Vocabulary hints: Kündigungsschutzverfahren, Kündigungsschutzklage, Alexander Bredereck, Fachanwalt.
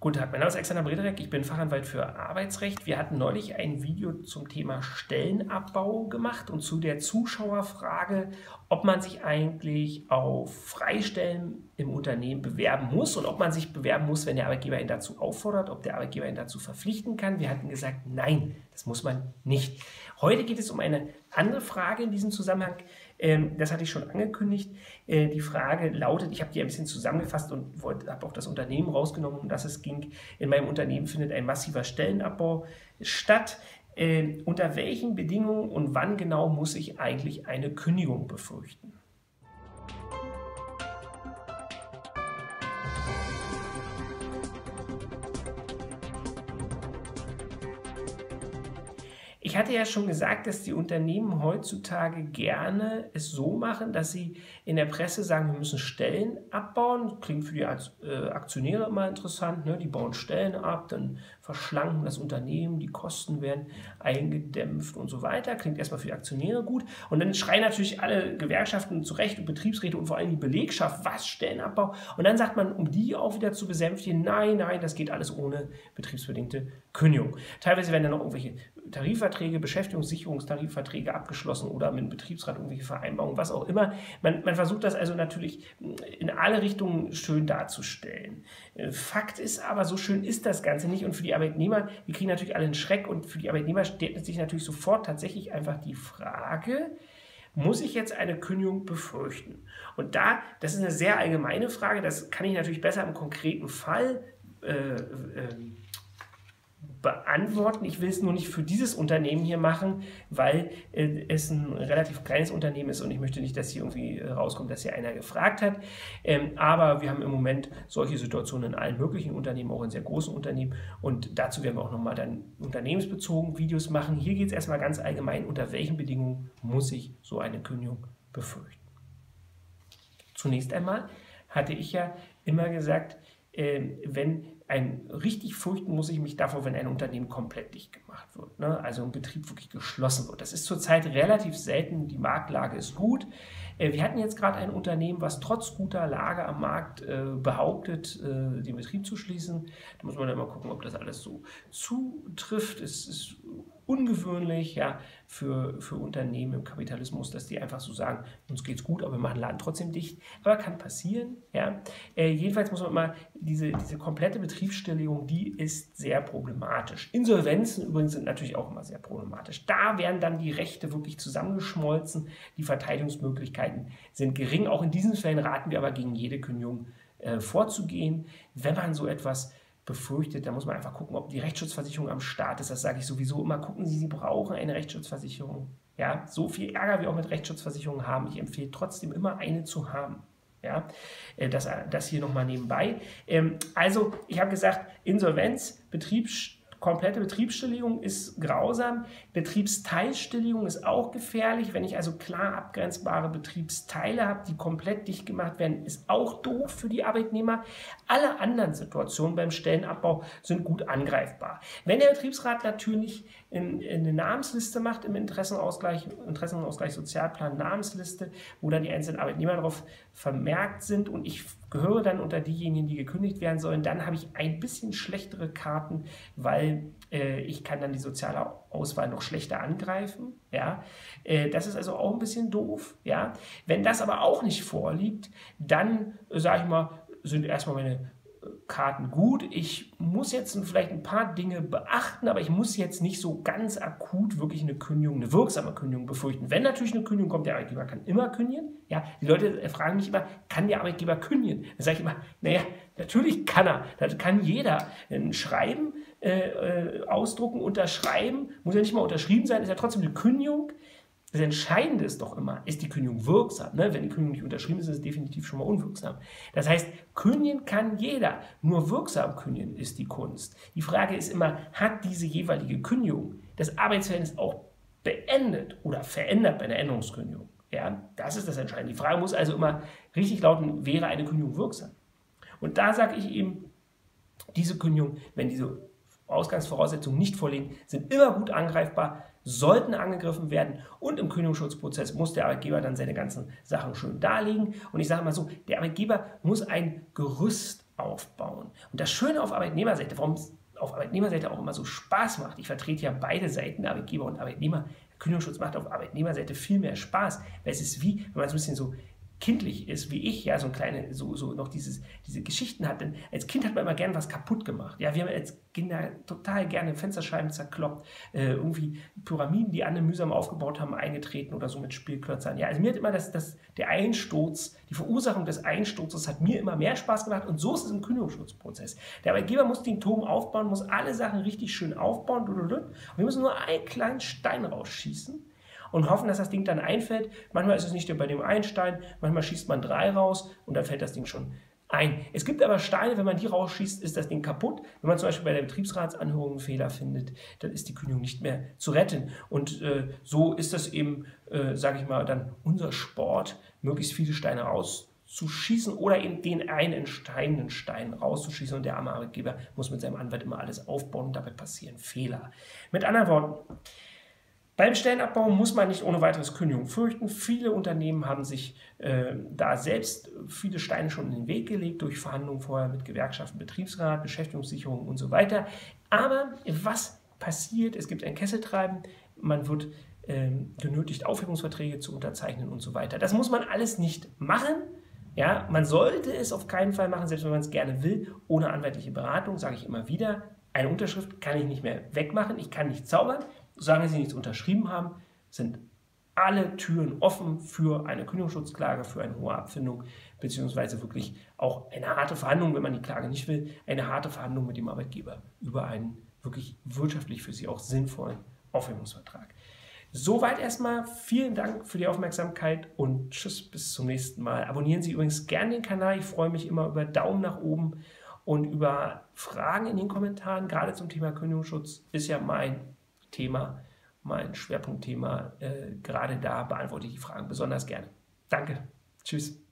Guten Tag, mein Name ist Alexander Bredereck, ich bin Fachanwalt für Arbeitsrecht. Wir hatten neulich ein Video zum Thema Stellenabbau gemacht und zu der Zuschauerfrage, ob man sich eigentlich auf Freistellen im Unternehmen bewerben muss und ob man sich bewerben muss, wenn der Arbeitgeber ihn dazu auffordert, ob der Arbeitgeber ihn dazu verpflichten kann. Wir hatten gesagt, nein, das muss man nicht. Heute geht es um eine andere Frage in diesem Zusammenhang. Das hatte ich schon angekündigt. Die Frage lautet, ich habe die ein bisschen zusammengefasst und habe auch das Unternehmen rausgenommen, um das es ging. In meinem Unternehmen findet ein massiver Stellenabbau statt. Unter welchen Bedingungen und wann genau muss ich eigentlich eine Kündigung befürchten? Ich hatte ja schon gesagt, dass die Unternehmen heutzutage gerne es so machen, dass sie in der Presse sagen, wir müssen Stellen abbauen. Klingt für die Aktionäre immer interessant, ne? Die bauen Stellen ab, dann verschlanken das Unternehmen, die Kosten werden eingedämpft und so weiter. Klingt erstmal für die Aktionäre gut. Und dann schreien natürlich alle Gewerkschaften zurecht und Betriebsräte und vor allem die Belegschaft, was, Stellenabbau? Und dann sagt man, um die auch wieder zu besänftigen, nein, nein, das geht alles ohne betriebsbedingte Kündigung. Teilweise werden dann noch irgendwelche Tarifverträge, Beschäftigungssicherungstarifverträge abgeschlossen oder mit dem Betriebsrat irgendwelche Vereinbarungen, was auch immer. Man versucht das also natürlich in alle Richtungen schön darzustellen. Fakt ist aber, so schön ist das Ganze nicht und für die Arbeitnehmer, die kriegen natürlich alle einen Schreck und für die Arbeitnehmer stellt sich natürlich sofort tatsächlich einfach die Frage, muss ich jetzt eine Kündigung befürchten? Und das ist eine sehr allgemeine Frage, das kann ich natürlich besser im konkreten Fall beantworten. Ich will es nur nicht für dieses Unternehmen hier machen, weil es ein relativ kleines Unternehmen ist und ich möchte nicht, dass hier irgendwie rauskommt, dass hier einer gefragt hat. Aber wir haben im Moment solche Situationen in allen möglichen Unternehmen, auch in sehr großen Unternehmen und dazu werden wir auch nochmal dann unternehmensbezogen Videos machen. Hier geht es erstmal ganz allgemein, unter welchen Bedingungen muss ich so eine Kündigung befürchten. Zunächst einmal hatte ich ja immer gesagt, richtig fürchten muss ich mich davor, wenn ein Unternehmen komplett dicht gemacht wird, ne? Also ein Betrieb wirklich geschlossen wird. Das ist zurzeit relativ selten, die Marktlage ist gut. Wir hatten jetzt gerade ein Unternehmen, was trotz guter Lage am Markt behauptet, den Betrieb zu schließen. Da muss man dann mal gucken, ob das alles so zutrifft. Es ist ungewöhnlich, ja, für Unternehmen im Kapitalismus, dass die einfach so sagen, uns geht's gut, aber wir machen den Laden trotzdem dicht. Aber kann passieren, ja. Jedenfalls muss man immer diese komplette Betriebsstilllegung, die ist sehr problematisch. Insolvenzen übrigens sind natürlich auch immer sehr problematisch. Da werden dann die Rechte wirklich zusammengeschmolzen, die Verteidigungsmöglichkeiten sind gering. Auch in diesen Fällen raten wir aber, gegen jede Kündigung vorzugehen, wenn man so etwas befürchtet, da muss man einfach gucken, ob die Rechtsschutzversicherung am Start ist. Das sage ich sowieso immer. Gucken Sie, Sie brauchen eine Rechtsschutzversicherung. Ja, so viel Ärger wir auch mit Rechtsschutzversicherungen haben, ich empfehle trotzdem immer, eine zu haben. Ja, das hier nochmal nebenbei. Also, ich habe gesagt, Insolvenz, komplette Betriebsstilllegung ist grausam. Betriebsteilstilllegung ist auch gefährlich. Wenn ich also klar abgrenzbare Betriebsteile habe, die komplett dicht gemacht werden, ist auch doof für die Arbeitnehmer. Alle anderen Situationen beim Stellenabbau sind gut angreifbar. Wenn der Betriebsrat natürlich eine Namensliste macht im Interessenausgleich Sozialplan, Namensliste, wo dann die einzelnen Arbeitnehmer darauf vermerkt sind und ich gehöre dann unter diejenigen, die gekündigt werden sollen, dann habe ich ein bisschen schlechtere Karten, weil ich kann dann die soziale Auswahl noch schlechter angreifen. Ja? Das ist also auch ein bisschen doof. Ja? Wenn das aber auch nicht vorliegt, dann, sage ich mal, sind erstmal meine Karten gut. Ich muss jetzt vielleicht ein paar Dinge beachten, aber ich muss jetzt nicht so ganz akut wirklich eine Kündigung, eine wirksame Kündigung befürchten. Wenn natürlich eine Kündigung kommt, der Arbeitgeber kann immer kündigen. Ja, die Leute fragen mich immer, kann der Arbeitgeber kündigen? Dann sage ich immer, naja, natürlich kann er. Das kann jeder. Schreiben, ausdrucken, unterschreiben, muss ja nicht mal unterschrieben sein, ist ja trotzdem eine Kündigung. Das Entscheidende ist doch immer, ist die Kündigung wirksam? Ne? Wenn die Kündigung nicht unterschrieben ist, ist es definitiv schon mal unwirksam. Das heißt, kündigen kann jeder, nur wirksam kündigen ist die Kunst. Die Frage ist immer, hat diese jeweilige Kündigung das Arbeitsverhältnis auch beendet oder verändert bei einer Änderungskündigung? Ja, das ist das Entscheidende. Die Frage muss also immer richtig lauten, wäre eine Kündigung wirksam? Und da sage ich eben, diese Kündigung, wenn diese Ausgangsvoraussetzungen nicht vorliegen, sind immer gut angreifbar, sollten angegriffen werden und im Kündigungsschutzprozess muss der Arbeitgeber dann seine ganzen Sachen schön darlegen. Und ich sage mal so, der Arbeitgeber muss ein Gerüst aufbauen. Und das Schöne auf Arbeitnehmerseite, warum es auf Arbeitnehmerseite auch immer so Spaß macht, ich vertrete ja beide Seiten, Arbeitgeber und Arbeitnehmer, Kündigungsschutz macht auf Arbeitnehmerseite viel mehr Spaß, weil es ist wie, wenn man so ein bisschen so kindlich ist, wie ich, ja, so ein kleine, so noch diese Geschichten hat, denn als Kind hat man immer gerne was kaputt gemacht, ja, wir haben als Kinder total gerne Fensterscheiben zerkloppt, irgendwie Pyramiden, die andere mühsam aufgebaut haben, eingetreten oder so mit Spielklötzern, ja, also mir hat immer der Einsturz, die Verursachung des Einsturzes hat mir immer mehr Spaß gemacht und so ist es im Kündigungsschutzprozess. Der Arbeitgeber muss den Turm aufbauen, muss alle Sachen richtig schön aufbauen, und wir müssen nur einen kleinen Stein rausschießen und hoffen, dass das Ding dann einfällt. Manchmal ist es nicht bei dem einen Stein, manchmal schießt man 3 raus und dann fällt das Ding schon ein. Es gibt aber Steine, wenn man die rausschießt, ist das Ding kaputt. Wenn man zum Beispiel bei der Betriebsratsanhörung einen Fehler findet, dann ist die Kündigung nicht mehr zu retten. Und so ist das eben, sage ich mal, dann unser Sport, möglichst viele Steine rauszuschießen oder eben den einen entscheidenden Stein rauszuschießen. Und der arme Arbeitgeber muss mit seinem Anwalt immer alles aufbauen und dabei passieren Fehler. Mit anderen Worten, beim Stellenabbau muss man nicht ohne weiteres Kündigung fürchten. Viele Unternehmen haben sich da selbst viele Steine schon in den Weg gelegt, durch Verhandlungen vorher mit Gewerkschaften, Betriebsrat, Beschäftigungssicherung und so weiter. Aber was passiert? Es gibt ein Kesseltreiben, man wird genötigt, Aufhebungsverträge zu unterzeichnen und so weiter. Das muss man alles nicht machen. Ja, man sollte es auf keinen Fall machen, selbst wenn man es gerne will, ohne anwaltliche Beratung, sage ich immer wieder. Eine Unterschrift kann ich nicht mehr wegmachen, ich kann nicht zaubern. Solange Sie nichts unterschrieben haben, sind alle Türen offen für eine Kündigungsschutzklage, für eine hohe Abfindung, beziehungsweise wirklich auch eine harte Verhandlung, wenn man die Klage nicht will, eine harte Verhandlung mit dem Arbeitgeber über einen wirklich wirtschaftlich für Sie auch sinnvollen Aufhebungsvertrag. Soweit erstmal. Vielen Dank für die Aufmerksamkeit und tschüss, bis zum nächsten Mal. Abonnieren Sie übrigens gerne den Kanal. Ich freue mich immer über Daumen nach oben und über Fragen in den Kommentaren. Gerade zum Thema Kündigungsschutz ist ja mein Schwerpunktthema, gerade da beantworte ich die Fragen besonders gerne. Danke, tschüss.